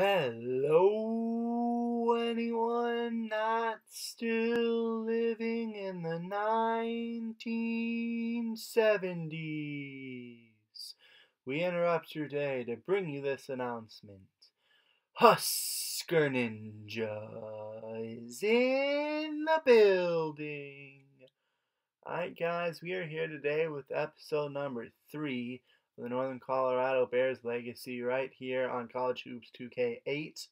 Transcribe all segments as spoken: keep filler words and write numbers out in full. Hello, anyone not still living in the nineteen seventies? We interrupt your day to bring you this announcement. Husker Ninja is in the building. Alright guys, we are here today with episode number three. The Northern Colorado Bears legacy right here on College Hoops two K eight.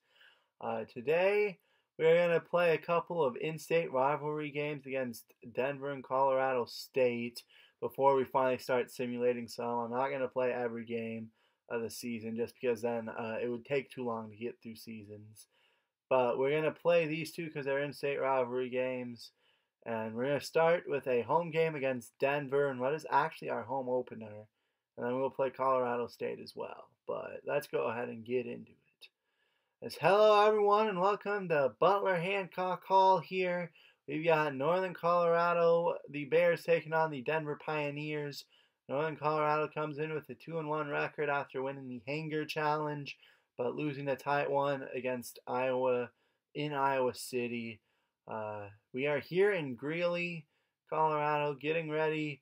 Uh, today, we're going to play a couple of in-state rivalry games against Denver and Colorado State before we finally start simulating some. I'm not going to play every game of the season just because then uh, it would take too long to get through seasons. But we're going to play these two because they're in-state rivalry games. And we're going to start with a home game against Denver and what is actually our home opener. And then we'll play Colorado State as well. But let's go ahead and get into it. It's hello, everyone, and welcome to Butler-Hancock Hall here. We've got Northern Colorado, the Bears, taking on the Denver Pioneers. Northern Colorado comes in with a two and one record after winning the Hanger Challenge, but losing a tight one against Iowa in Iowa City. Uh, we are here in Greeley, Colorado, getting ready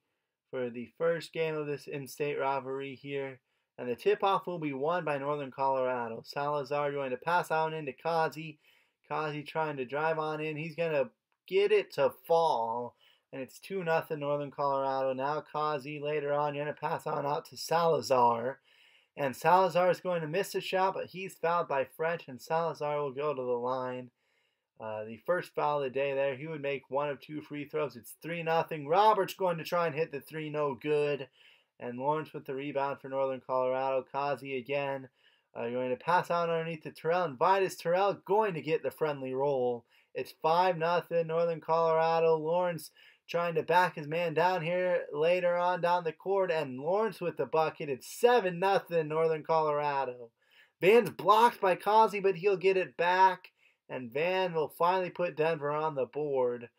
for the first game of this in-state rivalry here. And the tip-off will be won by Northern Colorado. Salazar going to pass out into Kazi. Kazi trying to drive on in. He's going to get it to fall. And it's two nothing Northern Colorado. Now Kazi later on going to pass on out to Salazar. And Salazar is going to miss a shot, but he's fouled by French. And Salazar will go to the line. Uh, the first foul of the day there. He would make one of two free throws. It's three nothing. Roberts going to try and hit the three. No good. And Lawrence with the rebound for Northern Colorado. Kazi again. Uh, going to pass out underneath to Terrell. And Vitus Terrell going to get the friendly roll. It's five nothing. Northern Colorado. Lawrence trying to back his man down here later on down the court. And Lawrence with the bucket. It's seven nothing. Northern Colorado. Van's blocked by Kazi, but he'll get it back. And Van will finally put Denver on the board.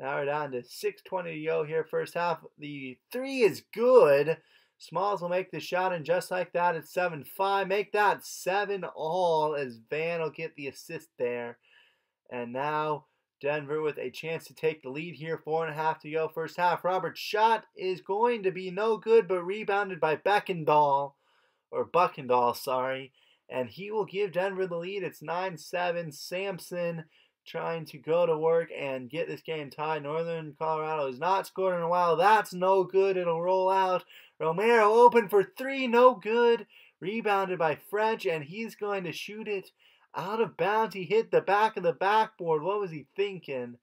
Now we're down to six twenty to go here. First half, the three is good. Smalls will make the shot, and just like that, it's seven five. Make that seven all as Van will get the assist there. And now Denver with a chance to take the lead here. Four and a half to go. First half, Robert's shot is going to be no good, but rebounded by Beckendahl, or Buckendahl, sorry. And he will give Denver the lead. It's nine seven. Sampson trying to go to work and get this game tied. Northern Colorado has not scored in a while. That's no good. It'll roll out. Romero open for three. No good. Rebounded by French, and he's going to shoot it out of bounds. He hit the back of the backboard. What was he thinking?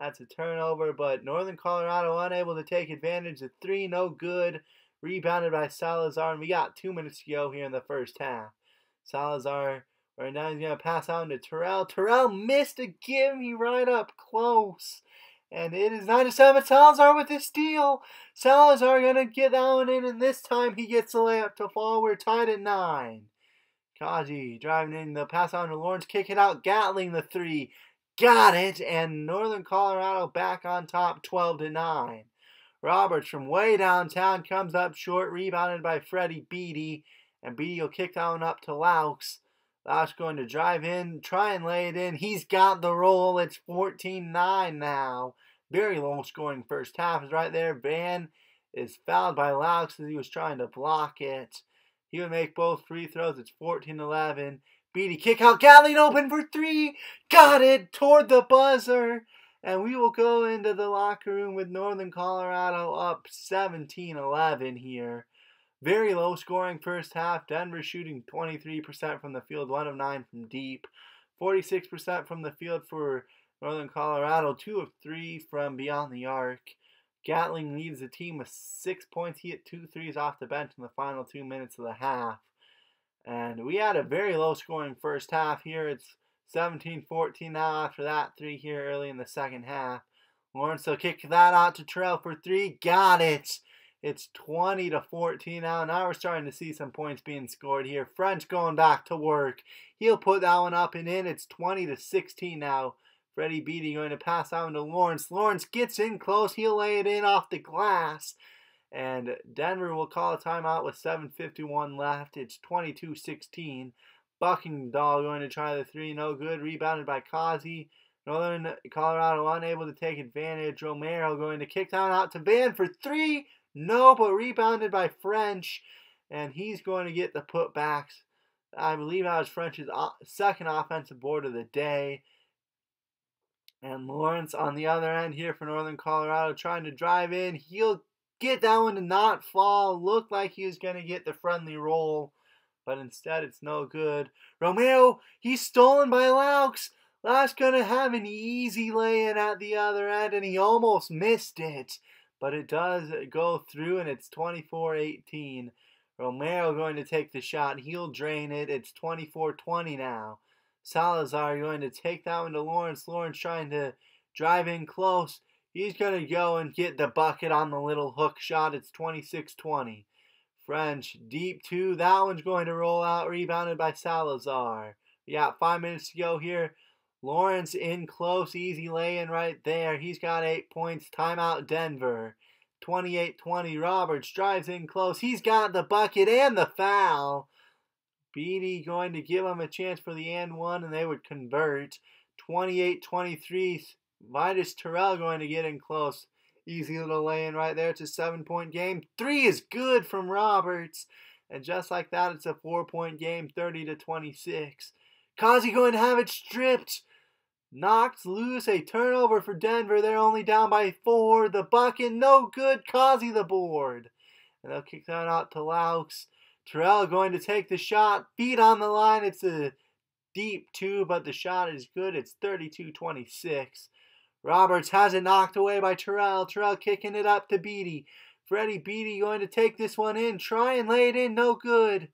That's a turnover, but Northern Colorado unable to take advantage. The three, no good. Rebounded by Salazar, and we got two minutes to go here in the first half. Salazar, right now he's going to pass out to Terrell. Terrell missed a gimme right up close. And it is nine to seven. Salazar with his steal. Salazar going to get that one in, and this time he gets the layup to fall. We're tied at nine. Kaji driving in the pass out to Lawrence. Kick it out. Gatling the three. Got it. And Northern Colorado back on top, twelve to nine. Roberts from way downtown comes up short. Rebounded by Freddie Beattie. And Beattie will kick down up to Laux. Laux going to drive in, try and lay it in. He's got the roll. It's fourteen nine now. Very low scoring first half is right there. Van is fouled by Laux as he was trying to block it. He would make both free throws. It's fourteen eleven. Beattie kick out. Gatlin open for three. Got it toward the buzzer. And we will go into the locker room with Northern Colorado up seventeen eleven here. Very low scoring first half. Denver shooting twenty-three percent from the field, one of nine from deep. forty-six percent from the field for Northern Colorado, two of three from beyond the arc. Gatling leads the team with six points. He hit two threes off the bench in the final two minutes of the half. And we had a very low scoring first half here. It's seventeen fourteen now after that three here early in the second half. Lawrence will kick that out to Terrell for three. Got it! It's twenty to fourteen now. Now we're starting to see some points being scored here. French going back to work. He'll put that one up and in. It's twenty to sixteen now. Freddie Beattie going to pass out to Lawrence. Lawrence gets in close. He'll lay it in off the glass. And Denver will call a timeout with seven fifty-one left. It's twenty-two sixteen. Buckingdahl going to try the three, no good. Rebounded by Kazi. Northern Colorado unable to take advantage. Romero going to kick down out to Van for three. No, but rebounded by French. And he's going to get the putbacks. I believe that was French's second offensive board of the day. And Lawrence on the other end here for Northern Colorado trying to drive in. He'll get that one to not fall. Looked like he was going to get the friendly roll, but instead it's no good. Romero, he's stolen by Laux. Laux going to have an easy lay-in at the other end, and he almost missed it. But it does go through, and it's twenty-four eighteen. Romero going to take the shot. He'll drain it. It's twenty-four twenty now. Salazar going to take that one to Lawrence. Lawrence trying to drive in close. He's going to go and get the bucket on the little hook shot. It's twenty-six twenty. French, deep two. That one's going to roll out. Rebounded by Salazar. We got five minutes to go here. Lawrence in close. Easy lay-in right there. He's got eight points. Timeout Denver. twenty-eight twenty. Roberts drives in close. He's got the bucket and the foul. Beatty going to give him a chance for the and one, and they would convert. twenty-eight twenty-three. Vitus Terrell going to get in close. Easy little lay-in right there. It's a seven-point game. Three is good from Roberts. And just like that, it's a four-point game, thirty to twenty-six. Kazi going to have it stripped. Knocked loose. A turnover for Denver. They're only down by four. The bucket, no good. Kazi the board. And they'll kick that out to Laux. Terrell going to take the shot. Feet on the line. It's a deep two, but the shot is good. It's thirty-two twenty-six. Roberts has it knocked away by Terrell. Terrell kicking it up to Beatty. Freddie Beatty going to take this one in. Try and lay it in. No good.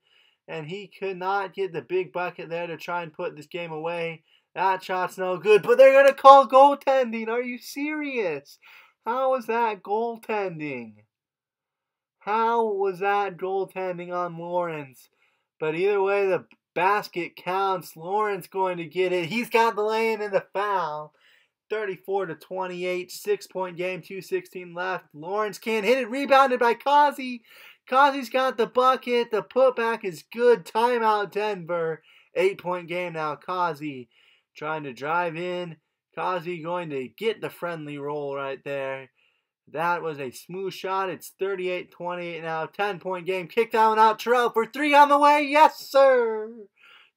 And he could not get the big bucket there to try and put this game away. That shot's no good. But they're going to call goaltending. Are you serious? How was that goaltending? How was that goaltending on Lawrence? But either way, the basket counts. Lawrence going to get it. He's got the lay-in and the foul. thirty-four to twenty-eight, six-point game, two sixteen left. Lawrence can't hit it, rebounded by Kazi. Kazi's got the bucket. The putback is good. Timeout Denver. Eight-point game now. Kazi trying to drive in. Kazi going to get the friendly roll right there. That was a smooth shot. It's thirty-eight twenty-eight now. ten-point game. Kick down out. Terrell for three on the way. Yes, sir.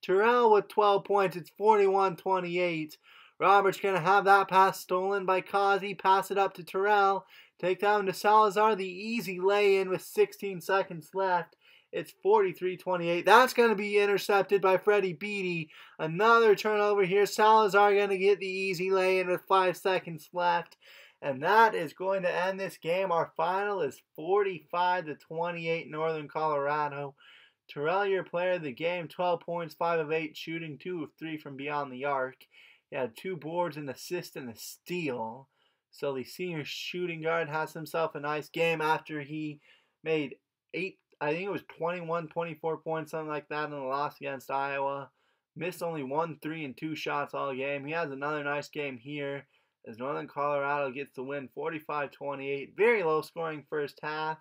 Terrell with twelve points. It's forty-one twenty-eight. Roberts going to have that pass stolen by Kazi. Pass it up to Terrell. Take down to Salazar. The easy lay-in with sixteen seconds left. It's forty-three twenty-eight. That's going to be intercepted by Freddie Beatty. Another turnover here. Salazar going to get the easy lay-in with five seconds left. And that is going to end this game. Our final is forty-five to twenty-eight Northern Colorado. Terrell, your player of the game, twelve points, five of eight shooting, two of three from beyond the arc. He had two boards, an assist, and a steal. So the senior shooting guard has himself a nice game after he made eight, I think it was twenty-one, twenty-four points, something like that in the loss against Iowa. Missed only one, three, and two shots all game. He has another nice game here as Northern Colorado gets the win forty-five twenty-eight. Very low scoring first half.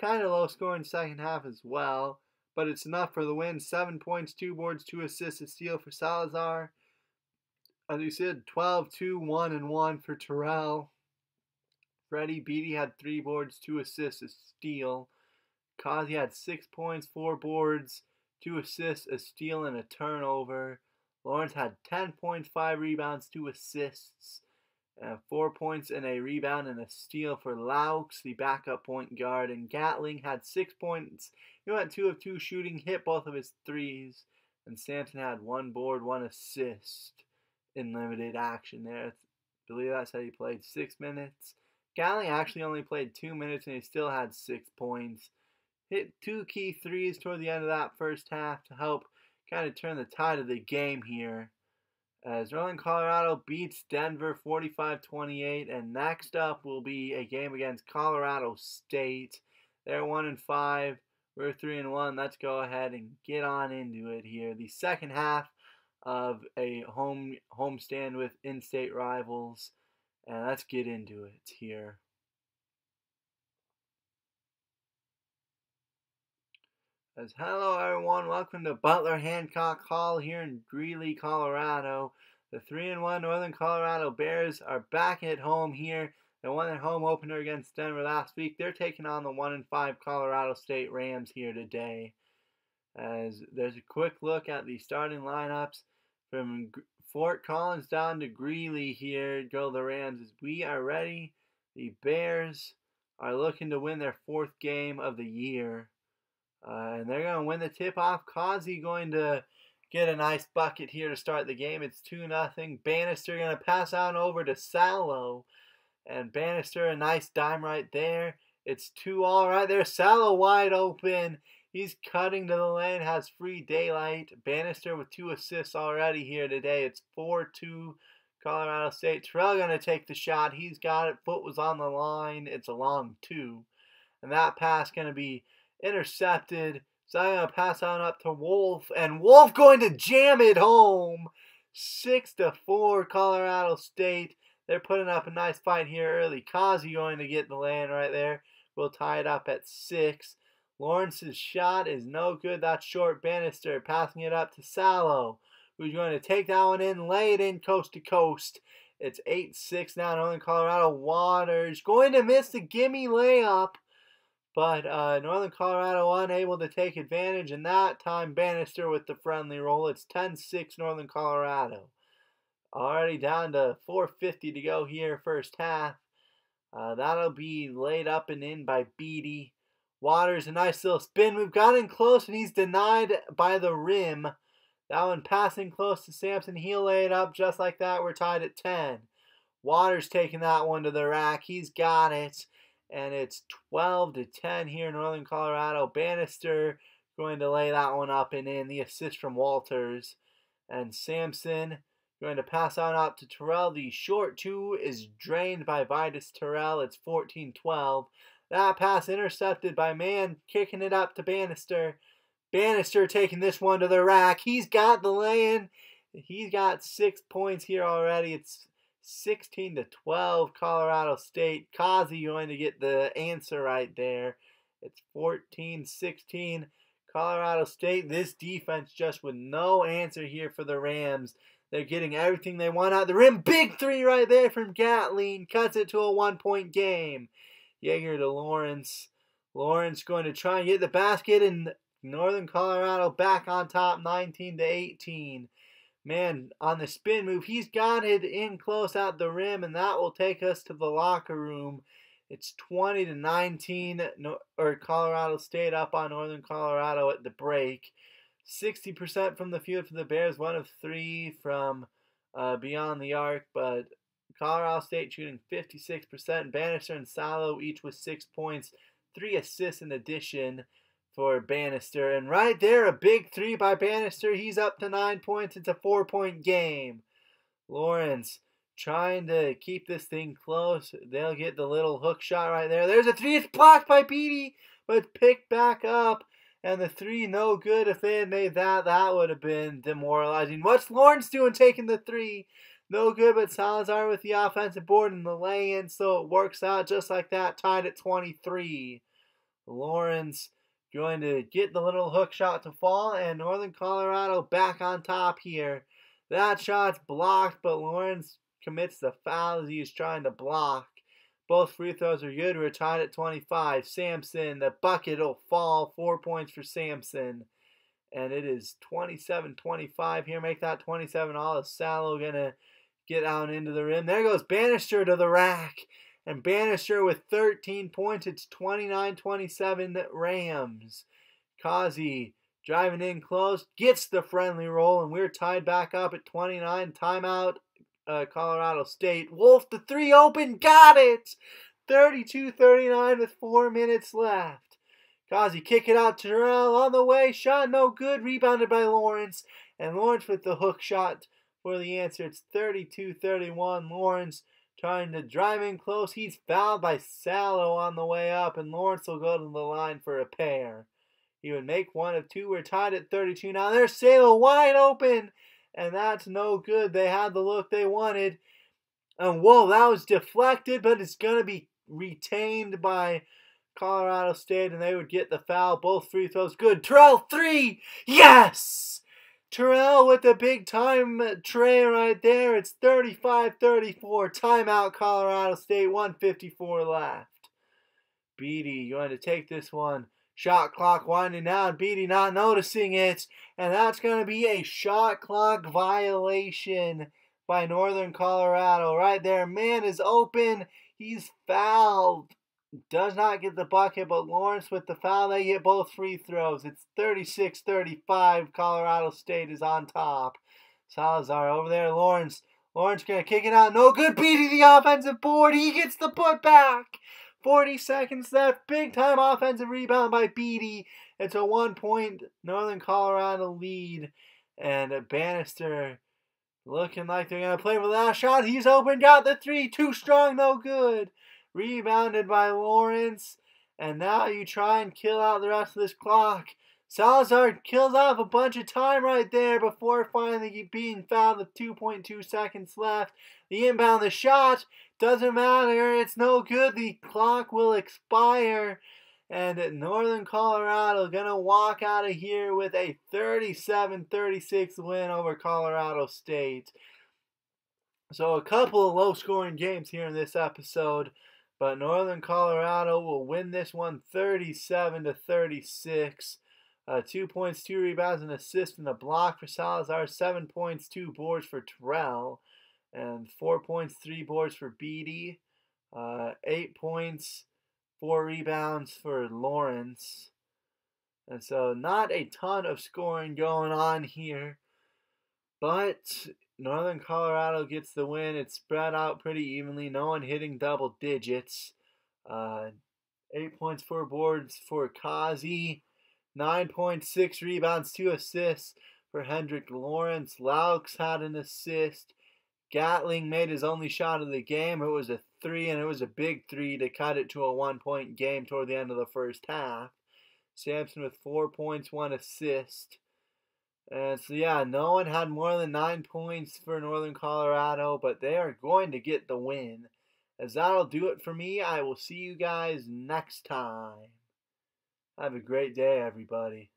Kind of low scoring second half as well. But it's enough for the win. Seven points, two boards, two assists, a steal for Salazar. As you said, twelve, two, one, and one for Terrell. Freddie Beatty had three boards, two assists, a steal. Kazi had six points, four boards, two assists, a steal, and a turnover. Lawrence had ten points, five rebounds, two assists. Uh, four points and a rebound and a steal for Laux, the backup point guard. And Gatling had six points. He went two of two shooting, hit both of his threes. And Sampson had one board, one assist in limited action there. I believe that said he played six minutes. Gatling actually only played two minutes and he still had six points. Hit two key threes toward the end of that first half to help kind of turn the tide of the game here. As Northern Colorado beats Denver forty-five twenty-eight, and next up will be a game against Colorado State. They're one and five, we're three and one. Let's go ahead and get on into it here. The second half of a home homestand with in-state rivals, and let's get into it here. Says, hello everyone, welcome to Butler-Hancock Hall here in Greeley, Colorado. The three and one Northern Colorado Bears are back at home here. They won their home opener against Denver last week. They're taking on the one and five Colorado State Rams here today. As there's a quick look at the starting lineups from Fort Collins down to Greeley here. Go the Rams as we are ready. The Bears are looking to win their fourth game of the year. Uh, and they're going to win the tip-off. Causey going to get a nice bucket here to start the game. It's two nothing. Bannister going to pass on over to Sallow. And Bannister, a nice dime right there. It's two all right there. Sallow wide open. He's cutting to the lane. Has free daylight. Bannister with two assists already here today. It's four two Colorado State. Terrell going to take the shot. He's got it. Foot was on the line. It's a long two. And that pass going to be intercepted. So I'm going to pass on up to Wolf. And Wolf going to jam it home. six to four Colorado State. They're putting up a nice fight here early. Causey going to get the lane right there. We'll tie it up at six. Lawrence's shot is no good. That's short. Bannister passing it up to Sallow, who's going to take that one in, lay it in coast to coast. It's eight six now. Northern Colorado Waters going to miss the gimme layup. But uh, Northern Colorado unable to take advantage, and that time Bannister with the friendly roll. It's ten six Northern Colorado. Already down to four fifty to go here first half. Uh, that'll be laid up and in by Beatty. Waters, a nice little spin. We've gotten close, and he's denied by the rim. That one passing close to Sampson. He'll lay it up just like that. We're tied at ten. Waters taking that one to the rack. He's got it. And it's twelve to ten here in Northern Colorado. Bannister going to lay that one up and in. The assist from Walters. And Sampson going to pass on up to Terrell. The short two is drained by Vitus Terrell. It's fourteen twelve. That pass intercepted by Mann, kicking it up to Bannister. Bannister taking this one to the rack. He's got the lay-in. He's got six points here already. It's sixteen to twelve, Colorado State. Causey going to get the answer right there. It's fourteen sixteen, Colorado State. This defense just with no answer here for the Rams. They're getting everything they want out the rim. Big three right there from Gatling. Cuts it to a one-point game. Yeager to Lawrence. Lawrence going to try and get the basket, and Northern Colorado back on top, nineteen to eighteen. Man, on the spin move, he's got it in close at the rim, and that will take us to the locker room. It's twenty to nineteen, or Colorado State up on Northern Colorado at the break. sixty percent from the field for the Bears, one of three from uh, beyond the arc, but Colorado State shooting fifty-six percent. Bannister and Sallow each with six points, three assists in addition for Bannister. And right there, a big three by Bannister. He's up to nine points. It's a four-point game. Lawrence trying to keep this thing close. They'll get the little hook shot right there. There's a three. It's blocked by Beatty, but picked back up. And the three, no good. If they had made that, that would have been demoralizing. What's Lawrence doing taking the three? No good, but Salazar with the offensive board and the lay-in, so it works out just like that. Tied at twenty-three. Lawrence going to get the little hook shot to fall, and Northern Colorado back on top here. That shot's blocked, but Lawrence commits the foul as he's trying to block. Both free throws are good. We're tied at twenty-five. Sampson, the bucket will fall. Four points for Sampson. And it is twenty-seven twenty-five here. Make that twenty-seven all. Sallow going to get out into the rim. There goes Bannister to the rack. And Bannister with thirteen points. It's twenty-nine twenty-seven Rams. Causey driving in close. Gets the friendly roll. And we're tied back up at twenty-nine. Timeout, uh, Colorado State. Wolf, the three open. Got it! thirty-two thirty-nine with four minutes left. Causey kick it out to Terrell on the way. Shot no good. Rebounded by Lawrence. And Lawrence with the hook shot for the answer. It's thirty-two thirty-one Lawrence. Trying to drive in close. He's fouled by Sallow on the way up, and Lawrence will go to the line for a pair. He would make one of two. We're tied at thirty-two now. There's Sallow wide open, and that's no good. They had the look they wanted. And, whoa, that was deflected, but it's going to be retained by Colorado State, and they would get the foul. Both free throws good. Terrell, three! Yes! Terrell with the big time tray right there. It's thirty-five thirty-four. Timeout, Colorado State. one fifty-four left. Beatty going to take this one. Shot clock winding down. Beatty not noticing it. And that's going to be a shot clock violation by Northern Colorado. Right there. Man is open. He's fouled. Does not get the bucket, but Lawrence with the foul. They get both free throws. It's thirty-six thirty-five. Colorado State is on top. Salazar over there. Lawrence. Lawrence going to kick it out. No good. Beating the offensive board. He gets the putback. forty seconds left. Big time offensive rebound by Beatty. It's a one-point Northern Colorado lead. And a Bannister looking like they're going to play for the last shot. He's open. Got the three. Too strong. No good. Rebounded by Lawrence. And now you try and kill out the rest of this clock. Salazar kills off a bunch of time right there before finally being fouled with two point two seconds left. The inbound, the shot, doesn't matter. It's no good. The clock will expire. And Northern Colorado going to walk out of here with a thirty-seven thirty-six win over Colorado State. So a couple of low-scoring games here in this episode. But Northern Colorado will win this one thirty-seven to thirty-six. Uh, two points, two rebounds, an assist, and a block for Salazar. Seven points, two boards for Terrell. And four points, three boards for Beatty. Uh, eight points, four rebounds for Lawrence. And so not a ton of scoring going on here. But Northern Colorado gets the win. It's spread out pretty evenly. No one hitting double digits. Uh, eight points, four boards for Kazi. nine point six rebounds, two assists for Hendrick Lawrence. Laux had an assist. Gatling made his only shot of the game. It was a three, and it was a big three to cut it to a one-point game toward the end of the first half. Sampson with four points, one assist. And so, yeah, no one had more than nine points for Northern Colorado, but they are going to get the win. As that'll do it for me, I will see you guys next time. Have a great day, everybody.